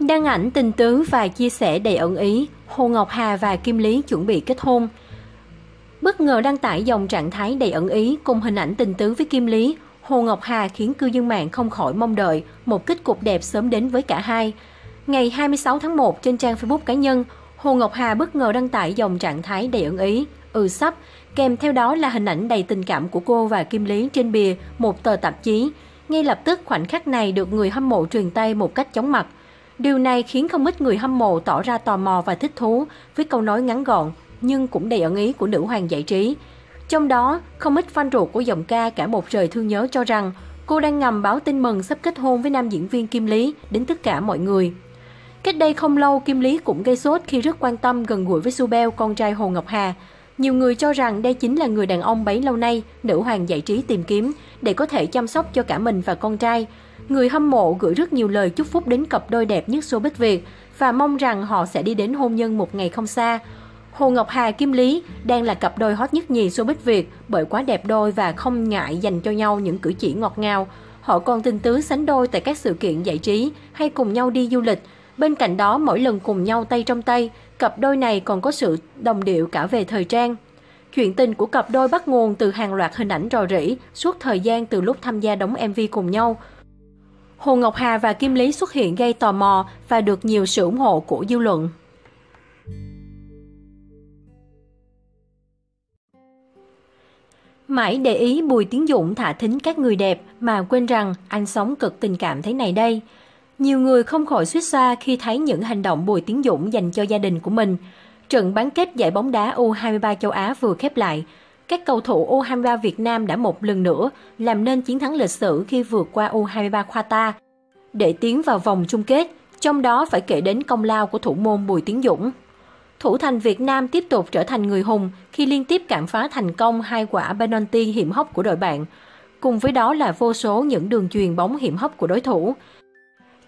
Đăng ảnh tình tứ và chia sẻ đầy ẩn ý, Hồ Ngọc Hà và Kim Lý chuẩn bị kết hôn. Bất ngờ đăng tải dòng trạng thái đầy ẩn ý cùng hình ảnh tình tứ với Kim Lý, Hồ Ngọc Hà khiến cư dân mạng không khỏi mong đợi một kết cục đẹp sớm đến với cả hai. Ngày 26 tháng 1 trên trang Facebook cá nhân, Hồ Ngọc Hà bất ngờ đăng tải dòng trạng thái đầy ẩn ý, sắp, kèm theo đó là hình ảnh đầy tình cảm của cô và Kim Lý trên bìa một tờ tạp chí. Ngay lập tức khoảnh khắc này được người hâm mộ truyền tay một cách chóng mặt. Điều này khiến không ít người hâm mộ tỏ ra tò mò và thích thú với câu nói ngắn gọn nhưng cũng đầy ẩn ý của nữ hoàng giải trí. Trong đó, không ít fan ruột của giọng ca Cả Một Trời Thương Nhớ cho rằng cô đang ngầm báo tin mừng sắp kết hôn với nam diễn viên Kim Lý đến tất cả mọi người. Cách đây không lâu, Kim Lý cũng gây sốt khi rất quan tâm gần gũi với Su Beo, con trai Hồ Ngọc Hà. Nhiều người cho rằng đây chính là người đàn ông bấy lâu nay nữ hoàng giải trí tìm kiếm để có thể chăm sóc cho cả mình và con trai. Người hâm mộ gửi rất nhiều lời chúc phúc đến cặp đôi đẹp nhất showbiz Việt và mong rằng họ sẽ đi đến hôn nhân một ngày không xa. Hồ Ngọc Hà, Kim Lý đang là cặp đôi hot nhất nhì showbiz Việt bởi quá đẹp đôi và không ngại dành cho nhau những cử chỉ ngọt ngào. Họ còn tình tứ sánh đôi tại các sự kiện giải trí hay cùng nhau đi du lịch. Bên cạnh đó, mỗi lần cùng nhau tay trong tay, cặp đôi này còn có sự đồng điệu cả về thời trang. Chuyện tình của cặp đôi bắt nguồn từ hàng loạt hình ảnh rò rỉ suốt thời gian từ lúc tham gia đóng MV cùng nhau. Hồ Ngọc Hà và Kim Lý xuất hiện gây tò mò và được nhiều sự ủng hộ của dư luận. Mãi để ý Bùi Tiến Dũng thả thính các người đẹp mà quên rằng anh sống cực tình cảm thế này đây. Nhiều người không khỏi suýt xoa khi thấy những hành động Bùi Tiến Dũng dành cho gia đình của mình. Trận bán kết giải bóng đá U23 châu Á vừa khép lại. Các cầu thủ U23 Việt Nam đã một lần nữa làm nên chiến thắng lịch sử khi vượt qua U23 Qatar để tiến vào vòng chung kết, trong đó phải kể đến công lao của thủ môn Bùi Tiến Dũng. Thủ thành Việt Nam tiếp tục trở thành người hùng khi liên tiếp cản phá thành công hai quả penalty hiểm hóc của đội bạn, cùng với đó là vô số những đường chuyền bóng hiểm hóc của đối thủ.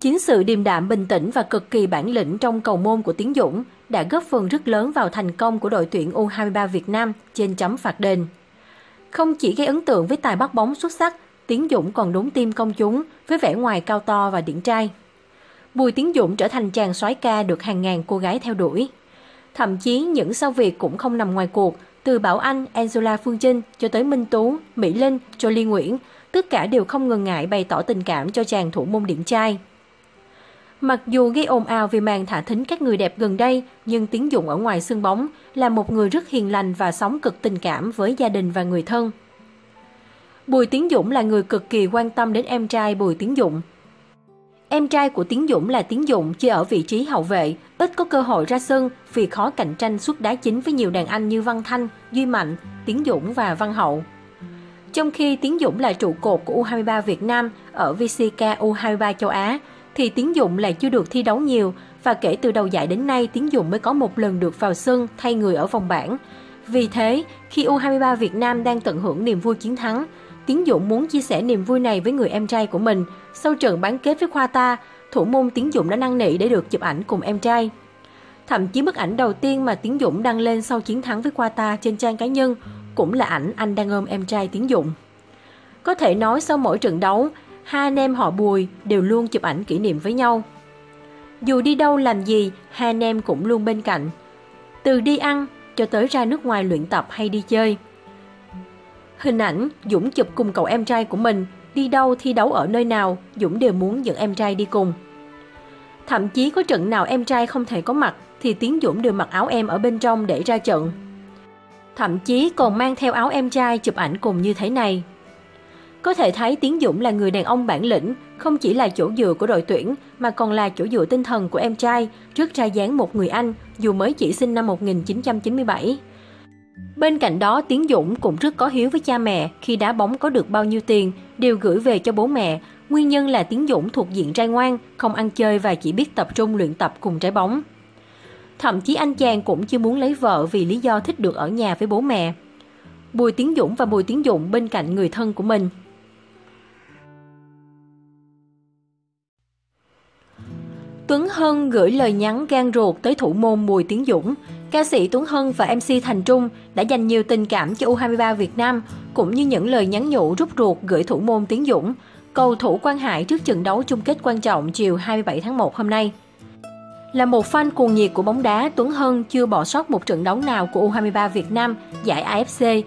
Chính sự điềm đạm, bình tĩnh và cực kỳ bản lĩnh trong cầu môn của Tiến Dũng đã góp phần rất lớn vào thành công của đội tuyển U23 Việt Nam trên chấm phạt đền. Không chỉ gây ấn tượng với tài bắt bóng xuất sắc, Tiến Dũng còn đúng tim công chúng với vẻ ngoài cao to và điển trai. Bùi Tiến Dũng trở thành chàng soái ca được hàng ngàn cô gái theo đuổi. Thậm chí những sao Việt cũng không nằm ngoài cuộc, từ Bảo Anh, Angela Phương Trinh cho tới Minh Tú, Mỹ Linh, Jolie Nguyễn, tất cả đều không ngần ngại bày tỏ tình cảm cho chàng thủ môn điển trai. Mặc dù gây ồn ào vì màn thả thính các người đẹp gần đây, nhưng Tiến Dũng ở ngoài sân bóng là một người rất hiền lành và sống cực tình cảm với gia đình và người thân. Bùi Tiến Dũng là người cực kỳ quan tâm đến em trai Bùi Tiến Dũng. Em trai của Tiến Dũng là Tiến Dũng chơi ở vị trí hậu vệ, ít có cơ hội ra sân vì khó cạnh tranh suất đá chính với nhiều đàn anh như Văn Thanh, Duy Mạnh, Tiến Dũng và Văn Hậu. Trong khi Tiến Dũng là trụ cột của U23 Việt Nam ở VCK U23 châu Á, thì Tiến Dũng lại chưa được thi đấu nhiều và kể từ đầu giải đến nay Tiến Dũng mới có một lần được vào sân thay người ở vòng bảng. Vì thế, khi U23 Việt Nam đang tận hưởng niềm vui chiến thắng, Tiến Dũng muốn chia sẻ niềm vui này với người em trai của mình. Sau trận bán kết với Qatar, thủ môn Tiến Dũng đã năn nỉ để được chụp ảnh cùng em trai. Thậm chí bức ảnh đầu tiên mà Tiến Dũng đăng lên sau chiến thắng với Qatar trên trang cá nhân cũng là ảnh anh đang ôm em trai Tiến Dũng. Có thể nói sau mỗi trận đấu, hai anh em họ Bùi đều luôn chụp ảnh kỷ niệm với nhau. Dù đi đâu làm gì, hai anh em cũng luôn bên cạnh. Từ đi ăn cho tới ra nước ngoài luyện tập hay đi chơi. Hình ảnh Dũng chụp cùng cậu em trai của mình, đi đâu thi đấu ở nơi nào, Dũng đều muốn dẫn em trai đi cùng. Thậm chí có trận nào em trai không thể có mặt thì Tiến Dũng đều mặc áo em ở bên trong để ra trận. Thậm chí còn mang theo áo em trai chụp ảnh cùng như thế này. Có thể thấy Tiến Dũng là người đàn ông bản lĩnh, không chỉ là chỗ dựa của đội tuyển mà còn là chỗ dựa tinh thần của em trai trước ra dáng một người anh dù mới chỉ sinh năm 1997. Bên cạnh đó, Tiến Dũng cũng rất có hiếu với cha mẹ, khi đá bóng có được bao nhiêu tiền đều gửi về cho bố mẹ. Nguyên nhân là Tiến Dũng thuộc diện trai ngoan, không ăn chơi và chỉ biết tập trung luyện tập cùng trái bóng. Thậm chí anh chàng cũng chưa muốn lấy vợ vì lý do thích được ở nhà với bố mẹ. Bùi Tiến Dũng và Bùi Tiến Dũng bên cạnh người thân của mình. Tuấn Hưng gửi lời nhắn gan ruột tới thủ môn Bùi Tiến Dũng. Ca sĩ Tuấn Hưng và MC Thành Trung đã dành nhiều tình cảm cho U23 Việt Nam, cũng như những lời nhắn nhủ rút ruột gửi thủ môn Tiến Dũng, cầu thủ Quang Hải trước trận đấu chung kết quan trọng chiều 27 tháng 1 hôm nay. Là một fan cuồng nhiệt của bóng đá, Tuấn Hưng chưa bỏ sót một trận đấu nào của U23 Việt Nam giải AFC.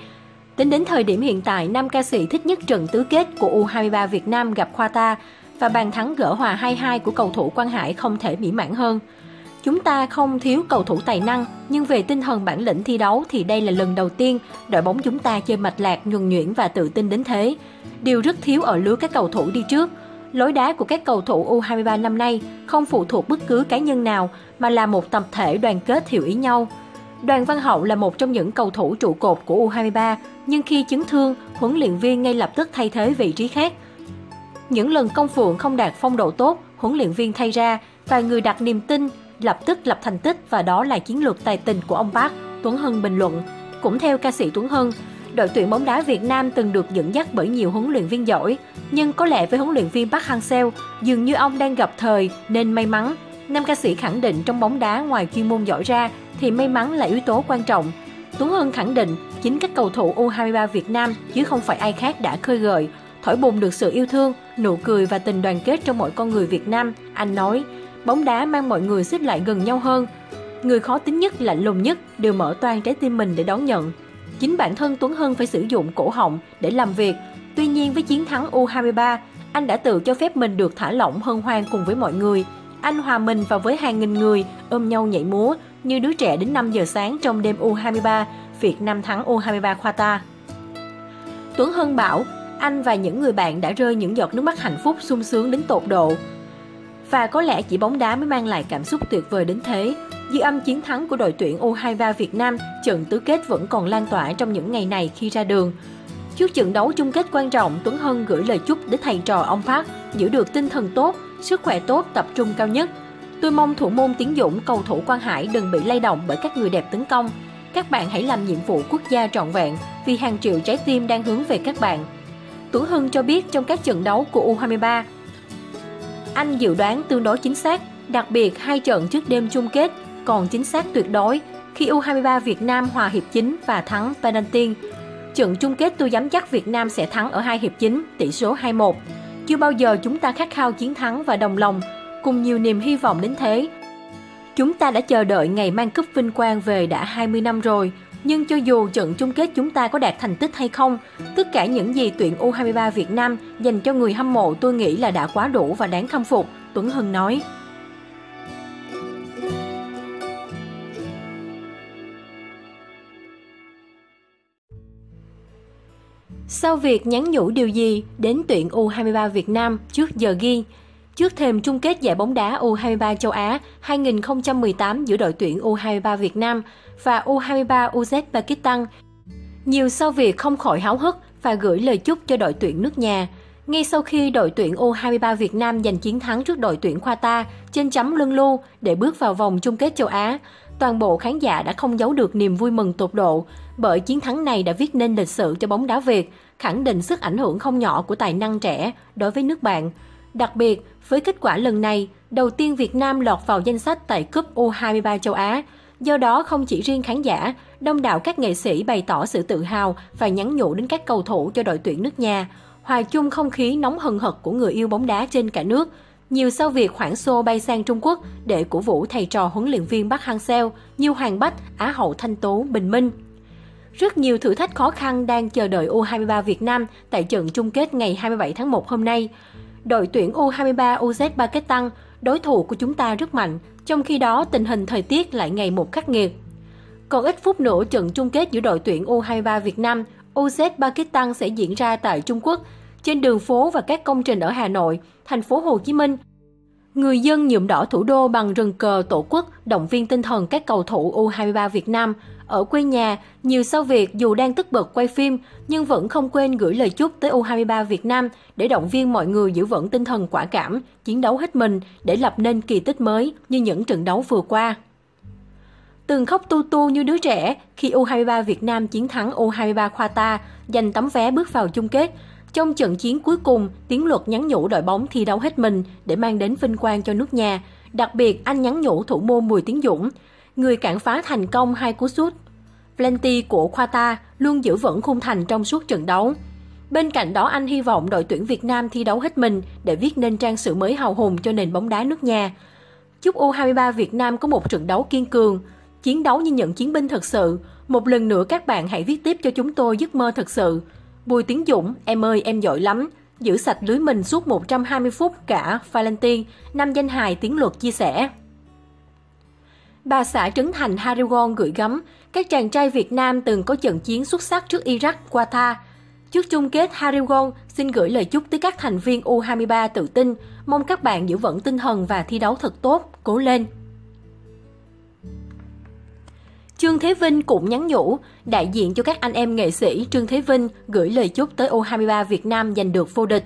Tính đến thời điểm hiện tại, nam ca sĩ thích nhất trận tứ kết của U23 Việt Nam gặp Qatar và bàn thắng gỡ hòa 2-2 của cầu thủ Quang Hải không thể mỹ mãn hơn. Chúng ta không thiếu cầu thủ tài năng, nhưng về tinh thần bản lĩnh thi đấu thì đây là lần đầu tiên đội bóng chúng ta chơi mạch lạc, nhuần nhuyễn và tự tin đến thế. Điều rất thiếu ở lứa các cầu thủ đi trước. Lối đá của các cầu thủ U23 năm nay không phụ thuộc bất cứ cá nhân nào mà là một tập thể đoàn kết hiểu ý nhau. Đoàn Văn Hậu là một trong những cầu thủ trụ cột của U23, nhưng khi chấn thương, huấn luyện viên ngay lập tức thay thế vị trí khác. Những lần Công Phượng không đạt phong độ tốt, huấn luyện viên thay ra và người đặt niềm tin lập tức lập thành tích, và đó là chiến lược tài tình của ông Park, Tuấn Hưng bình luận. Cũng theo ca sĩ Tuấn Hưng, đội tuyển bóng đá Việt Nam từng được dẫn dắt bởi nhiều huấn luyện viên giỏi, nhưng có lẽ với huấn luyện viên Park Hang-seo, dường như ông đang gặp thời nên may mắn. Nam ca sĩ khẳng định trong bóng đá ngoài chuyên môn giỏi ra thì may mắn là yếu tố quan trọng. Tuấn Hưng khẳng định chính các cầu thủ U23 Việt Nam chứ không phải ai khác đã khơi gợi, thổi bùng được sự yêu thương, nụ cười và tình đoàn kết trong mỗi con người Việt Nam. Anh nói, bóng đá mang mọi người xích lại gần nhau hơn. Người khó tính nhất, lạnh lùng nhất đều mở toang trái tim mình để đón nhận. Chính bản thân Tuấn Hưng phải sử dụng cổ họng để làm việc. Tuy nhiên với chiến thắng U23, anh đã tự cho phép mình được thả lỏng hân hoan cùng với mọi người. Anh hòa mình vào với hàng nghìn người, ôm nhau nhảy múa như đứa trẻ đến 5 giờ sáng trong đêm U23, Việt Nam thắng U23 Qatar. Tuấn Hưng bảo, anh và những người bạn đã rơi những giọt nước mắt hạnh phúc sung sướng đến tột độ. Và có lẽ chỉ bóng đá mới mang lại cảm xúc tuyệt vời đến thế. Dư âm chiến thắng của đội tuyển U23 Việt Nam trận tứ kết vẫn còn lan tỏa trong những ngày này khi ra đường. Trước trận đấu chung kết quan trọng, Tuấn Hưng gửi lời chúc đến thầy trò ông Park giữ được tinh thần tốt, sức khỏe tốt, tập trung cao nhất. Tôi mong thủ môn Tiến Dũng, cầu thủ Quang Hải đừng bị lay động bởi các người đẹp tấn công. Các bạn hãy làm nhiệm vụ quốc gia trọn vẹn vì hàng triệu trái tim đang hướng về các bạn. Tuấn Hưng cho biết trong các trận đấu của U23, anh dự đoán tương đối chính xác, đặc biệt hai trận trước đêm chung kết còn chính xác tuyệt đối khi U23 Việt Nam hòa hiệp 9 và thắng penalty. Trận chung kết tôi dám chắc Việt Nam sẽ thắng ở hai hiệp 9, tỷ số 2-1. Chưa bao giờ chúng ta khát khao chiến thắng và đồng lòng, cùng nhiều niềm hy vọng đến thế. Chúng ta đã chờ đợi ngày mang cúp vinh quang về đã 20 năm rồi, nhưng cho dù trận chung kết chúng ta có đạt thành tích hay không, tất cả những gì tuyển U23 Việt Nam dành cho người hâm mộ tôi nghĩ là đã quá đủ và đáng khâm phục, Tuấn Hưng nói. Sau việc nhắn nhủ điều gì đến tuyển U23 Việt Nam trước giờ ghi, trước thềm chung kết giải bóng đá U23 châu Á 2018 giữa đội tuyển U23 Việt Nam và U23 Uzbekistan, nhiều sao Việt không khỏi háo hức và gửi lời chúc cho đội tuyển nước nhà. Ngay sau khi đội tuyển U23 Việt Nam giành chiến thắng trước đội tuyển Qatar trên chấm luân lưu để bước vào vòng chung kết châu Á, toàn bộ khán giả đã không giấu được niềm vui mừng tột độ bởi chiến thắng này đã viết nên lịch sử cho bóng đá Việt, khẳng định sức ảnh hưởng không nhỏ của tài năng trẻ đối với nước bạn. Đặc biệt, với kết quả lần này, đầu tiên Việt Nam lọt vào danh sách tại cúp U23 châu Á. Do đó, không chỉ riêng khán giả, đông đảo các nghệ sĩ bày tỏ sự tự hào và nhắn nhủ đến các cầu thủ cho đội tuyển nước nhà. Hòa chung không khí nóng hừng hực của người yêu bóng đá trên cả nước, nhiều sao Việt hoảng xô bay sang Trung Quốc để cổ vũ thầy trò huấn luyện viên Park Hang-seo như Hoàng Bách, Á hậu Thanh Tú, Bình Minh. Rất nhiều thử thách khó khăn đang chờ đợi U23 Việt Nam tại trận chung kết ngày 27 tháng 1 hôm nay. Đội tuyển U23 Uzbekistan, đối thủ của chúng ta rất mạnh, trong khi đó tình hình thời tiết lại ngày một khắc nghiệt. Còn ít phút nữa, trận chung kết giữa đội tuyển U23 Việt Nam, Uzbekistan sẽ diễn ra tại Trung Quốc. Trên đường phố và các công trình ở Hà Nội, thành phố Hồ Chí Minh, người dân nhuộm đỏ thủ đô bằng rừng cờ tổ quốc động viên tinh thần các cầu thủ U23 Việt Nam. Ở quê nhà, nhiều sao Việt dù đang tất bật quay phim nhưng vẫn không quên gửi lời chúc tới U23 Việt Nam để động viên mọi người giữ vững tinh thần quả cảm, chiến đấu hết mình để lập nên kỳ tích mới như những trận đấu vừa qua. Từng khóc tu tu như đứa trẻ khi U23 Việt Nam chiến thắng U23 Qatar, giành tấm vé bước vào chung kết. Trong trận chiến cuối cùng, Tiến Luật nhắn nhủ đội bóng thi đấu hết mình để mang đến vinh quang cho nước nhà. Đặc biệt, anh nhắn nhủ thủ môn Bùi Tiến Dũng, người cản phá thành công hai cú sút penalty của Qatar, luôn giữ vững khung thành trong suốt trận đấu. Bên cạnh đó, anh hy vọng đội tuyển Việt Nam thi đấu hết mình để viết nên trang sử mới hào hùng cho nền bóng đá nước nhà. chúc U23 Việt Nam có một trận đấu kiên cường, chiến đấu như những chiến binh thật sự. Một lần nữa các bạn hãy viết tiếp cho chúng tôi giấc mơ thật sự. Bùi Tiến Dũng, em ơi em giỏi lắm, giữ sạch lưới mình suốt 120 phút cả Valentine, nam danh hài Tiến Luật chia sẻ. Bà xã Trấn Thành Hari Won gửi gắm, các chàng trai Việt Nam từng có trận chiến xuất sắc trước Iraq, Qatar. Trước chung kết, Hari Won xin gửi lời chúc tới các thành viên U23 tự tin, mong các bạn giữ vững tinh thần và thi đấu thật tốt, cố lên. Trương Thế Vinh cũng nhắn nhủ, đại diện cho các anh em nghệ sĩ Trương Thế Vinh gửi lời chúc tới U23 Việt Nam giành được vô địch.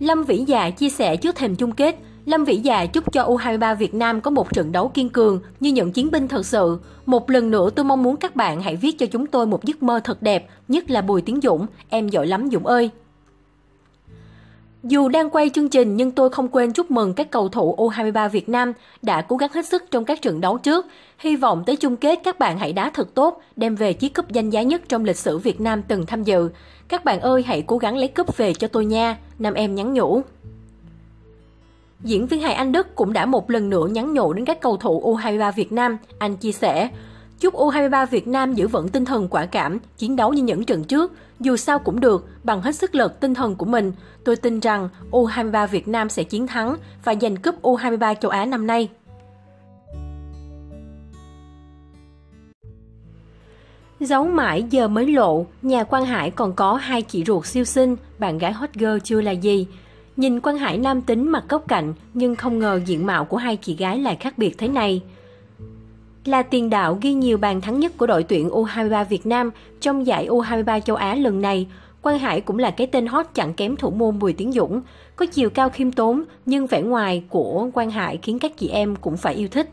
Lâm Vĩ Dạ chia sẻ trước thềm chung kết, Lâm Vĩ Dạ chúc cho U23 Việt Nam có một trận đấu kiên cường như những chiến binh thật sự. Một lần nữa tôi mong muốn các bạn hãy viết cho chúng tôi một giấc mơ thật đẹp, nhất là Bùi Tiến Dũng, em giỏi lắm Dũng ơi. Dù đang quay chương trình nhưng tôi không quên chúc mừng các cầu thủ U23 Việt Nam đã cố gắng hết sức trong các trận đấu trước. Hy vọng tới chung kết các bạn hãy đá thật tốt, đem về chiếc cúp danh giá nhất trong lịch sử Việt Nam từng tham dự. Các bạn ơi hãy cố gắng lấy cúp về cho tôi nha, nam em nhắn nhủ. Diễn viên hài Anh Đức cũng đã một lần nữa nhắn nhủ đến các cầu thủ U23 Việt Nam. Anh chia sẻ, chúc U23 Việt Nam giữ vững tinh thần quả cảm, chiến đấu như những trận trước. Dù sao cũng được, bằng hết sức lực tinh thần của mình. Tôi tin rằng U23 Việt Nam sẽ chiến thắng và giành cúp U23 châu Á năm nay. Giấu mãi giờ mới lộ, nhà Quang Hải còn có hai chị ruột siêu xinh, bạn gái hot girl chưa là gì. Nhìn Quang Hải nam tính mặt góc cạnh, nhưng không ngờ diện mạo của hai chị gái lại khác biệt thế này. Là tiền đạo ghi nhiều bàn thắng nhất của đội tuyển U23 Việt Nam trong giải U23 châu Á lần này, Quang Hải cũng là cái tên hot chẳng kém thủ môn Bùi Tiến Dũng. Có chiều cao khiêm tốn, nhưng vẻ ngoài của Quang Hải khiến các chị em cũng phải yêu thích.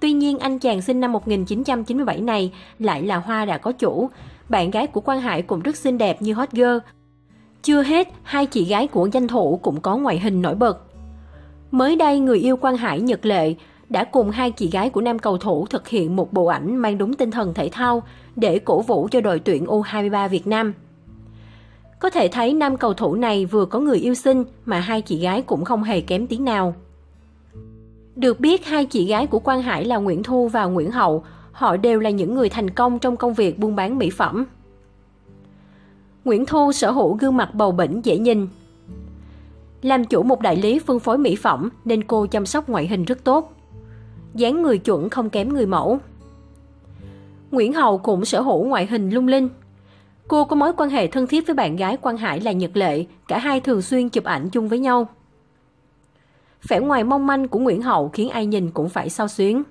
Tuy nhiên, anh chàng sinh năm 1997 này lại là hoa đã có chủ. Bạn gái của Quang Hải cũng rất xinh đẹp như hot girl. Chưa hết, hai chị gái của danh thủ cũng có ngoại hình nổi bật. Mới đây, người yêu Quang Hải Nhật Lệ đã cùng hai chị gái của nam cầu thủ thực hiện một bộ ảnh mang đúng tinh thần thể thao để cổ vũ cho đội tuyển U23 Việt Nam. Có thể thấy nam cầu thủ này vừa có người yêu xinh mà hai chị gái cũng không hề kém tí nào. Được biết, hai chị gái của Quang Hải là Nguyễn Thu và Nguyễn Hậu, họ đều là những người thành công trong công việc buôn bán mỹ phẩm. Nguyễn Thu sở hữu gương mặt bầu bỉnh dễ nhìn. Làm chủ một đại lý phân phối mỹ phẩm nên cô chăm sóc ngoại hình rất tốt. Dáng người chuẩn không kém người mẫu. Nguyễn Hậu cũng sở hữu ngoại hình lung linh. Cô có mối quan hệ thân thiết với bạn gái Quang Hải là Nhật Lệ, cả hai thường xuyên chụp ảnh chung với nhau. Vẻ ngoài mong manh của Nguyễn Hậu khiến ai nhìn cũng phải xao xuyến.